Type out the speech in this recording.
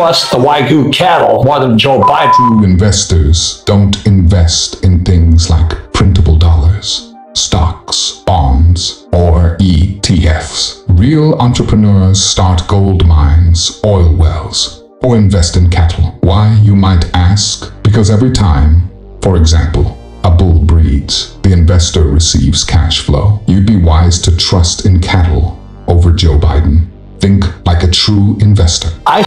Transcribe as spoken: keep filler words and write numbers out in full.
trust the Wagyu cattle, one of Joe Biden's. True investors don't invest in things like printable dollars, stocks, bonds, or E T Fs. Real entrepreneurs start gold mines, oil wells, or invest in cattle. Why, you might ask? Because every time, for example, a bull breeds, the investor receives cash flow. You'd be wise to trust in cattle over Joe Biden. Think like a true investor. I